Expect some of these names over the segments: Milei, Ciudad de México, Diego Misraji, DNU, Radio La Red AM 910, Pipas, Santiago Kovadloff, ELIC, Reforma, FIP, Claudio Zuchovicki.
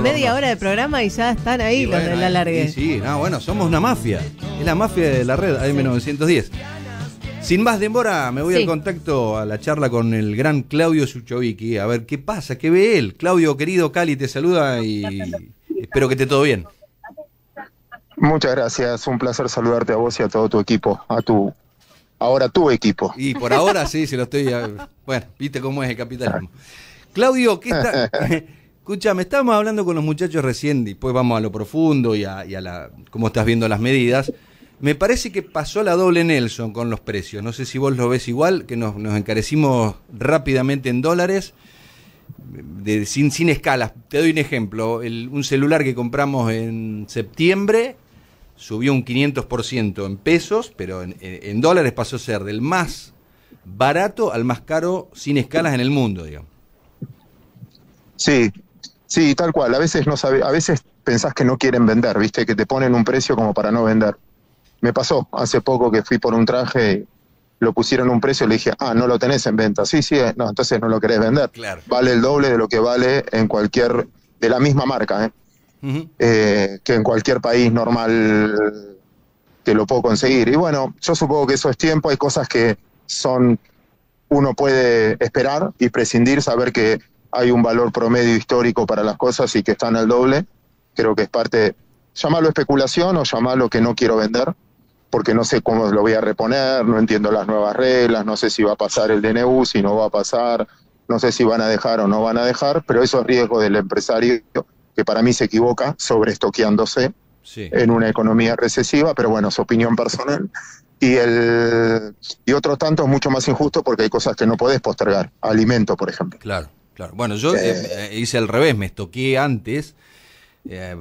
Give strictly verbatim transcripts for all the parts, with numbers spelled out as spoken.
Media, media hora de programa y ya están ahí los del alargue. Sí, no, bueno, somos una mafia. Es la mafia de la red A M novecientos diez. Sí. Sin más demora, me voy sí. al contacto, a la charla con el gran Claudio Zuchovicki. A ver qué pasa, qué ve él. Claudio, querido, Cali te saluda y espero que esté todo bien. Muchas gracias, un placer saludarte a vos y a todo tu equipo, a tu... Ahora tu equipo. Y por ahora sí, se lo estoy... Bueno, viste cómo es el capitalismo. Claudio, ¿qué está...? Escuchame, estábamos hablando con los muchachos recién, después vamos a lo profundo y a, y a la... cómo estás viendo las medidas. Me parece que pasó la doble Nelson con los precios. No sé si vos lo ves igual, que nos, nos encarecimos rápidamente en dólares, de, sin, sin escalas. Te doy un ejemplo. El, un celular que compramos en septiembre... subió un quinientos por ciento en pesos, pero en, en dólares pasó a ser del más barato al más caro sin escalas en el mundo, digamos. Sí, sí, tal cual. A veces no sabe, a veces pensás que no quieren vender, viste, que te ponen un precio como para no vender. Me pasó hace poco que fui por un traje, lo pusieron un precio, le dije, ah, no lo tenés en venta. Sí, sí, no, entonces no lo querés vender. Claro. Vale el doble de lo que vale en cualquier, de la misma marca, ¿eh? Uh-huh. eh, que en cualquier país normal te lo puedo conseguir. Y bueno, yo supongo que eso es tiempo. Hay cosas que son, uno puede esperar y prescindir, saber que hay un valor promedio histórico para las cosas y que están al doble. Creo que es parte, llamarlo especulación o llamarlo que no quiero vender, porque no sé cómo lo voy a reponer, no entiendo las nuevas reglas, no sé si va a pasar el D N U, si no va a pasar, no sé si van a dejar o no van a dejar, pero eso es riesgo del empresario, que para mí se equivoca sobreestoqueándose sí. en una economía recesiva, pero bueno, su opinión personal. Y el y otro tanto es mucho más injusto porque hay cosas que no podés postergar, alimento, por ejemplo. Claro, claro. Bueno, yo eh, eh, hice al revés, me estoqueé antes, eh,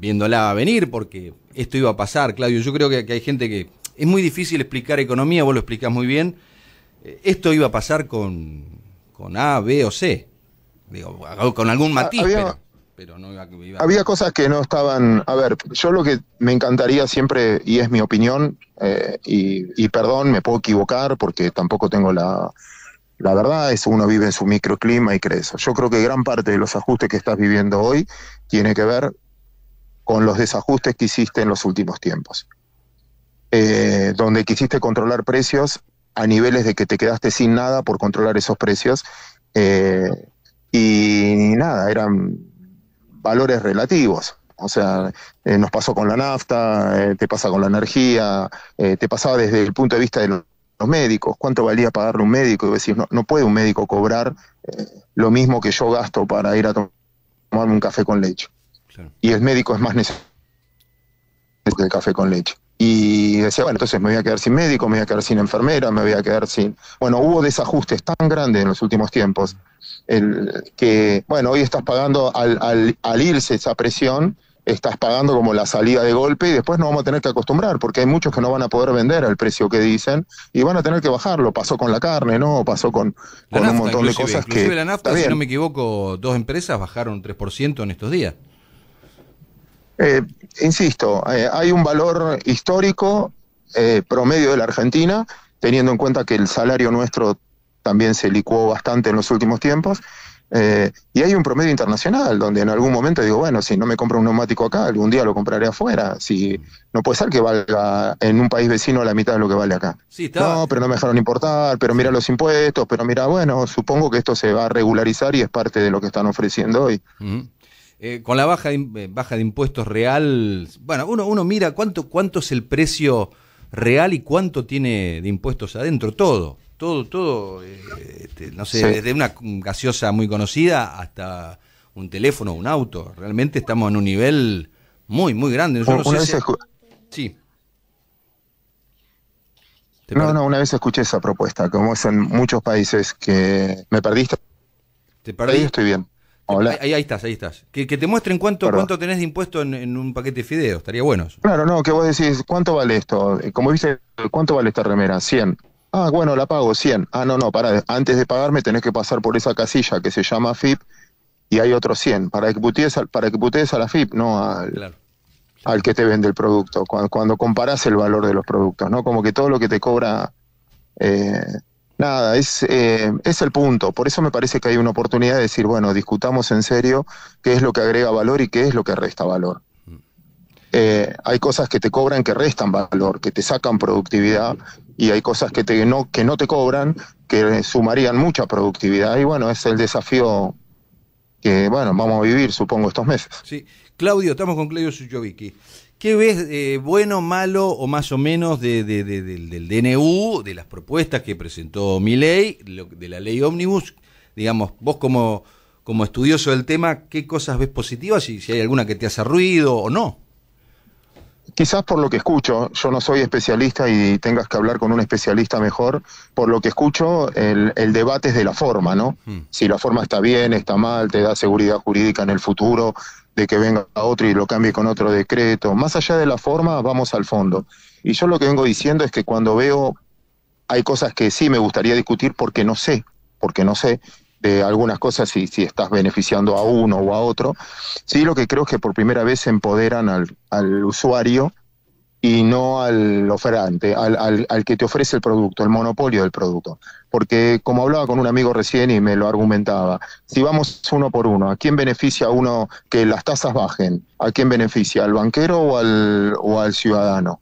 viéndola venir, porque esto iba a pasar, Claudio. Yo creo que, que hay gente que... Es muy difícil explicar economía, vos lo explicás muy bien. Eh, esto iba a pasar con, con A, B o C. Digo, con algún matiz, Había... pero... Pero no iba, iba. Había cosas que no estaban... A ver, yo lo que me encantaría siempre, y es mi opinión, eh, y, y perdón, me puedo equivocar porque tampoco tengo la, la verdad, es uno vive en su microclima y cree eso. Yo creo que gran parte de los ajustes que estás viviendo hoy tiene que ver con los desajustes que hiciste en los últimos tiempos. Eh, donde quisiste controlar precios a niveles de que te quedaste sin nada por controlar esos precios. Eh, y nada, eran... valores relativos, o sea, eh, nos pasó con la nafta, eh, te pasa con la energía, eh, te pasaba desde el punto de vista de los médicos, cuánto valía pagarle un médico, y decís, no, no puede un médico cobrar eh, lo mismo que yo gasto para ir a tom- tomarme un café con leche. Claro. Y el médico es más necesario que el café con leche. Y decía, bueno, entonces me voy a quedar sin médico, me voy a quedar sin enfermera, me voy a quedar sin... Bueno, hubo desajustes tan grandes en los últimos tiempos el, que, bueno, hoy estás pagando, al, al, al irse esa presión, estás pagando como la salida de golpe y después nos vamos a tener que acostumbrar porque hay muchos que no van a poder vender al precio que dicen y van a tener que bajarlo. Pasó con la carne, ¿no? Pasó con, con nafta, un montón de cosas que... Inclusive la nafta, si no me equivoco, dos empresas bajaron tres por ciento en estos días. Eh, insisto, eh, hay un valor histórico eh, promedio de la Argentina, teniendo en cuenta que el salario nuestro también se licuó bastante en los últimos tiempos, eh, y hay un promedio internacional, donde en algún momento digo, bueno, si no me compro un neumático acá, algún día lo compraré afuera, si no puede ser que valga en un país vecino la mitad de lo que vale acá. Sí, está... No, pero no me dejaron importar, pero mira los impuestos, pero mira, bueno, supongo que esto se va a regularizar y es parte de lo que están ofreciendo hoy. Mm. Eh, con la baja de, baja de impuestos real, bueno, uno uno mira cuánto cuánto es el precio real y cuánto tiene de impuestos adentro, todo, todo, todo, eh, este, no sé, sí. desde una gaseosa muy conocida hasta un teléfono, un auto, realmente estamos en un nivel muy, muy grande. Nosotros una ese... vez escu... Sí. No, no, una vez escuché esa propuesta, como es en muchos países que... ¿Me perdiste? ¿Te perdí? Ahí estoy bien. Hola. Ahí, ahí estás, ahí estás. Que, que te muestren cuánto Perdón. cuánto tenés de impuesto en, en un paquete de fideos, estaría bueno eso. Claro, no, que vos decís, ¿cuánto vale esto? Como viste, ¿cuánto vale esta remera? cien. Ah, bueno, la pago, cien. Ah, no, no, pará, antes de pagarme tenés que pasar por esa casilla que se llama F I P y hay otros cien. Para que putees, para que putees a la F I P, no al, claro. Claro. al que te vende el producto. Cuando, cuando comparás el valor de los productos, ¿no? Como que todo lo que te cobra... Eh, nada, es, eh, es el punto. Por eso me parece que hay una oportunidad de decir, bueno, discutamos en serio qué es lo que agrega valor y qué es lo que resta valor. Eh, hay cosas que te cobran que restan valor, que te sacan productividad, y hay cosas que, te, no, que no te cobran, que sumarían mucha productividad. Y bueno, es el desafío que, bueno, vamos a vivir, supongo, estos meses. Sí. Claudio, estamos con Claudio Zuchovicki. ¿Qué ves eh, bueno, malo o más o menos de, de, de, de, del D N U, de las propuestas que presentó Milei, de la ley ómnibus? Digamos, vos como, como estudioso del tema, ¿qué cosas ves positivas y si hay alguna que te hace ruido o no? Quizás por lo que escucho, yo no soy especialista y tengas que hablar con un especialista mejor, por lo que escucho el, el debate es de la forma, ¿no? Mm. Si la forma está bien, está mal, te da seguridad jurídica en el futuro de que venga otro y lo cambie con otro decreto. Más allá de la forma, vamos al fondo. Y yo lo que vengo diciendo es que cuando veo, hay cosas que sí me gustaría discutir porque no sé, porque no sé de algunas cosas si, si estás beneficiando a uno o a otro. Sí, lo que creo es que por primera vez se empoderan al, al usuario y no al oferante, al, al, al que te ofrece el producto, el monopolio del producto. Porque como hablaba con un amigo recién y me lo argumentaba, si vamos uno por uno, ¿a quién beneficia uno que las tasas bajen? ¿A quién beneficia? ¿Al banquero o al, o al ciudadano?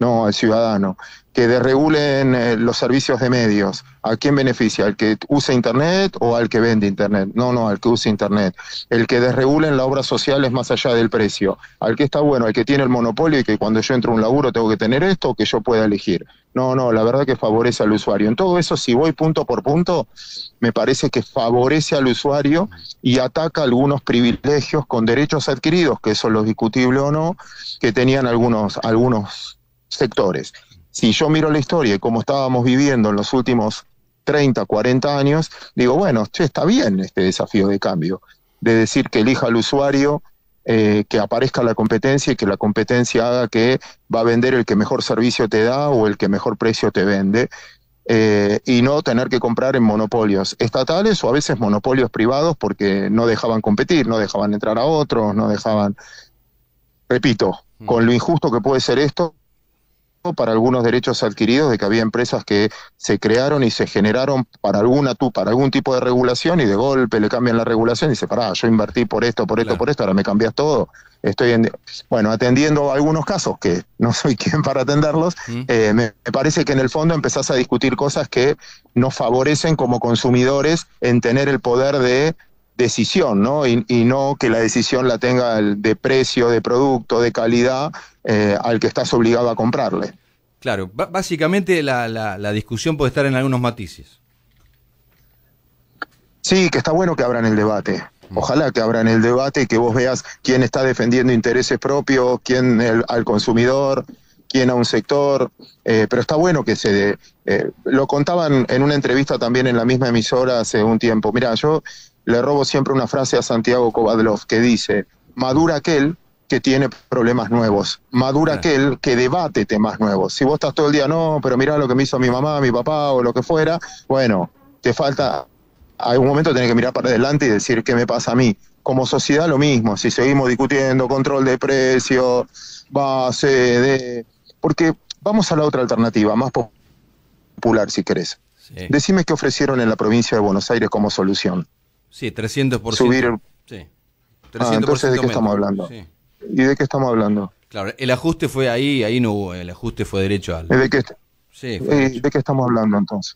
No, al ciudadano. Que desregulen los servicios de medios. ¿A quién beneficia? ¿Al que usa Internet o al que vende Internet? No, no, al que usa Internet. El que desregulen las obras sociales más allá del precio. Al que está bueno, al que tiene el monopolio y que cuando yo entro a un laburo tengo que tener esto o que yo pueda elegir. No, no, la verdad que favorece al usuario. En todo eso, si voy punto por punto, me parece que favorece al usuario y ataca algunos privilegios con derechos adquiridos, que eso es lo discutible o no, que tenían algunos, algunos sectores. Si yo miro la historia y cómo estábamos viviendo en los últimos treinta, cuarenta años, digo, bueno, che, está bien este desafío de cambio, de decir que elija al usuario, eh, que aparezca la competencia y que la competencia haga que va a vender el que mejor servicio te da o el que mejor precio te vende, eh, y no tener que comprar en monopolios estatales o a veces monopolios privados porque no dejaban competir, no dejaban entrar a otros, no dejaban... Repito, con lo injusto que puede ser esto, para algunos derechos adquiridos de que había empresas que se crearon y se generaron para alguna para algún tipo de regulación y de golpe le cambian la regulación y dice, pará, yo invertí por esto, por esto, claro. por esto, ahora me cambias todo. Estoy en, bueno, atendiendo algunos casos que no soy quien para atenderlos, mm. eh, me, me parece que en el fondo empezás a discutir cosas que nos favorecen como consumidores en tener el poder de decisión, ¿no? Y, y no que la decisión la tenga el de precio, de producto, de calidad, eh, al que estás obligado a comprarle. Claro, básicamente la, la, la discusión puede estar en algunos matices. Sí, que está bueno que abran el debate. Ojalá que abran el debate y que vos veas quién está defendiendo intereses propios, quién el, al consumidor, quién a un sector, eh, pero está bueno que se dé. Eh, lo contaban en una entrevista también en la misma emisora hace un tiempo. Mirá, yo... Le robo siempre una frase a Santiago Kovadloff que dice, madura aquel que tiene problemas nuevos, madura aquel que debate temas nuevos. Si vos estás todo el día, no, pero mirá lo que me hizo mi mamá, mi papá o lo que fuera, bueno, te falta, a algún momento tenés que mirar para adelante y decir qué me pasa a mí. Como sociedad lo mismo, si seguimos discutiendo control de precios, base de... Porque vamos a la otra alternativa, más popular si querés. Sí. Decime qué ofrecieron en la provincia de Buenos Aires como solución. Sí, trescientos por ciento. Subir el... Sí. trescientos por ciento ah, entonces, ¿de qué menos? Estamos hablando? Sí. ¿Y de qué estamos hablando? Claro, el ajuste fue ahí, ahí no hubo, el ajuste fue derecho al... ¿De qué, sí, fue derecho. ¿De qué estamos hablando entonces?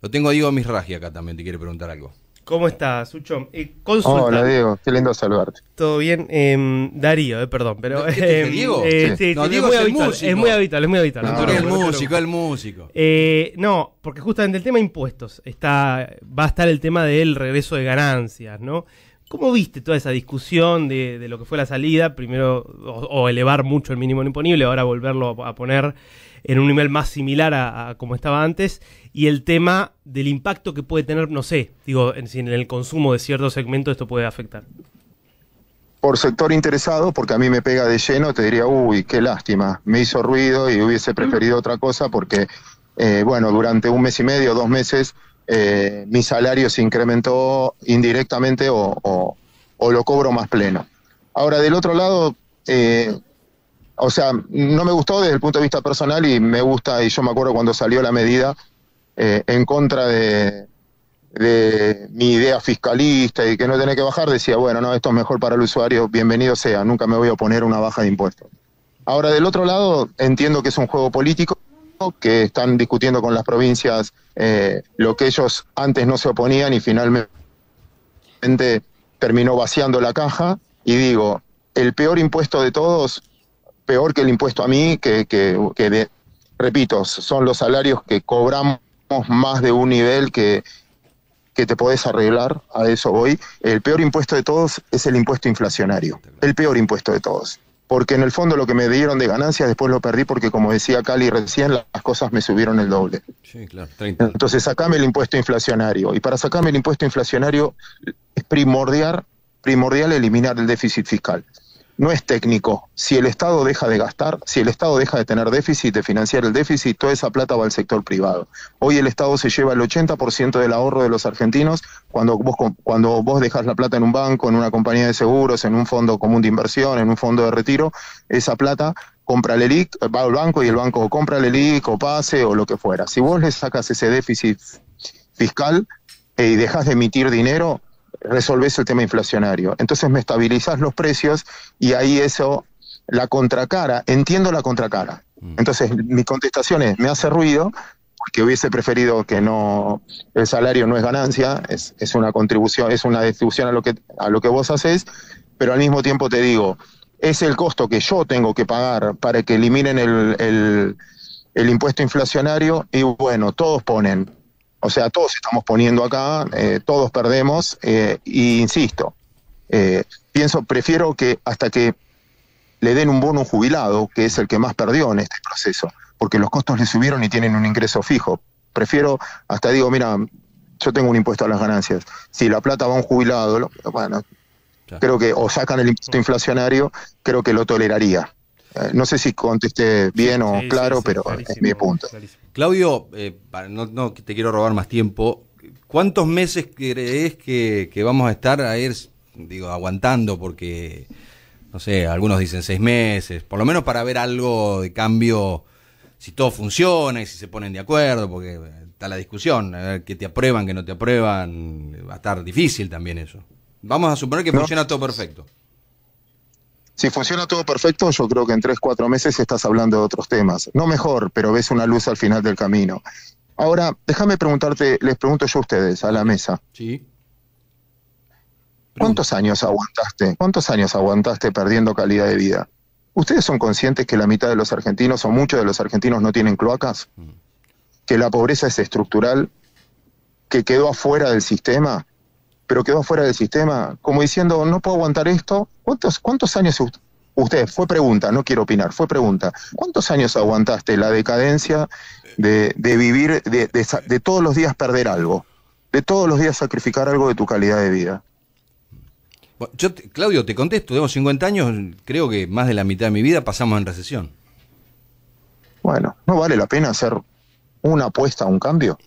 Lo tengo a Diego Misraji acá también, te quiere preguntar algo. ¿Cómo estás, Sucho? Eh, consulta. Hola, Diego, qué lindo saludarte. ¿Todo bien? Eh, Darío, eh, perdón, pero... Eh, ¿Diego? Eh, sí. Sí, no, sí, Diego es, muy es, habitual, el es muy habitual, es muy habitual. No, no, no, no, el no, músico, no. el músico. Eh, no, porque justamente el tema de impuestos, está, va a estar el tema del regreso de ganancias, ¿no? ¿Cómo viste toda esa discusión de, de lo que fue la salida? Primero, o, o elevar mucho el mínimo imponible, ahora volverlo a, a poner en un nivel más similar a, a como estaba antes, y el tema del impacto que puede tener, no sé, digo, en, en el consumo de cierto segmento esto puede afectar. Por sector interesado, porque a mí me pega de lleno, te diría, uy, qué lástima, me hizo ruido y hubiese preferido otra cosa porque, eh, bueno, durante un mes y medio, dos meses, eh, mi salario se incrementó indirectamente o, o, o lo cobro más pleno. Ahora, del otro lado... Eh, O sea, no me gustó desde el punto de vista personal y me gusta, y yo me acuerdo cuando salió la medida, eh, en contra de, de mi idea fiscalista y que no tenía que bajar, decía, bueno, no, esto es mejor para el usuario, bienvenido sea, nunca me voy a oponer a una baja de impuestos. Ahora, del otro lado, entiendo que es un juego político, que están discutiendo con las provincias eh, lo que ellos antes no se oponían y finalmente terminó vaciando la caja. Y digo, el peor impuesto de todos, peor que el impuesto a mí, que, que, que de, repito, son los salarios que cobramos más de un nivel que, que te podés arreglar, a eso voy. El peor impuesto de todos es el impuesto inflacionario, el peor impuesto de todos. Porque en el fondo lo que me dieron de ganancias después lo perdí porque, como decía Cali recién, las cosas me subieron el doble. Sí, claro, treinta. Entonces sacame el impuesto inflacionario. Y para sacarme el impuesto inflacionario es primordial, primordial eliminar el déficit fiscal. No es técnico. Si el Estado deja de gastar, si el Estado deja de tener déficit, de financiar el déficit, toda esa plata va al sector privado. Hoy el Estado se lleva el ochenta por ciento del ahorro de los argentinos cuando vos, cuando vos dejás la plata en un banco, en una compañía de seguros, en un fondo común de inversión, en un fondo de retiro. Esa plata compra el E L I C, va al banco y el banco compra el E L I C o pase o lo que fuera. Si vos le sacas ese déficit fiscal eh, y dejás de emitir dinero, resolvés el tema inflacionario. Entonces me estabilizás los precios y ahí eso, la contracara, entiendo la contracara. Entonces mi contestación es, me hace ruido, porque hubiese preferido que no, el salario no es ganancia, es, es una contribución, es una distribución a lo que, a lo que vos hacés, pero al mismo tiempo te digo, es el costo que yo tengo que pagar para que eliminen el, el, el impuesto inflacionario y bueno, todos ponen. O sea, todos estamos poniendo acá, eh, todos perdemos, eh, e insisto, eh, pienso, prefiero que hasta que le den un bono jubilado, que es el que más perdió en este proceso, porque los costos le subieron y tienen un ingreso fijo. Prefiero, hasta digo, mira, yo tengo un impuesto a las ganancias, si la plata va a un jubilado, bueno, creo que o sacan el impuesto inflacionario, creo que lo toleraría. No sé si contesté bien o sí, claro, sí, sí, pero es mi punto. Clarísimo. Claudio, eh, no, no te quiero robar más tiempo. ¿Cuántos meses crees que, que vamos a estar a ir, digo, aguantando? Porque, no sé, algunos dicen seis meses, por lo menos para ver algo de cambio, si todo funciona y si se ponen de acuerdo, porque está la discusión, a ver qué te aprueban, qué no te aprueban, va a estar difícil también eso. Vamos a suponer que no funciona todo perfecto. Si funciona todo perfecto, yo creo que en tres, cuatro meses estás hablando de otros temas. No mejor, pero ves una luz al final del camino. Ahora, déjame preguntarte, les pregunto yo a ustedes, a la mesa. Sí. ¿Cuántos años aguantaste? ¿Cuántos años aguantaste perdiendo calidad de vida? ¿Ustedes son conscientes que la mitad de los argentinos o muchos de los argentinos no tienen cloacas? ¿Que la pobreza es estructural? ¿Que quedó afuera del sistema? Pero quedó fuera del sistema, como diciendo, no puedo aguantar esto. ¿Cuántos, cuántos años usted, fue pregunta, no quiero opinar, fue pregunta, cuántos años aguantaste la decadencia de, de vivir, de, de, de todos los días perder algo, de todos los días sacrificar algo de tu calidad de vida? Bueno, yo, te, Claudio, te contesto, tengo cincuenta años, creo que más de la mitad de mi vida pasamos en recesión. Bueno, ¿no vale la pena hacer una apuesta a un cambio?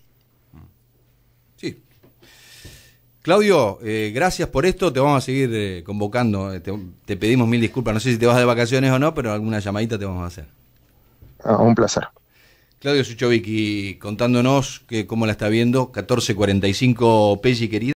Claudio, eh, gracias por esto, te vamos a seguir eh, convocando, te, te pedimos mil disculpas, no sé si te vas de vacaciones o no, pero alguna llamadita te vamos a hacer. Ah, un placer. Claudio Zuchovicki contándonos que, cómo la está viendo, catorce cuarenta y cinco Pelli, querida.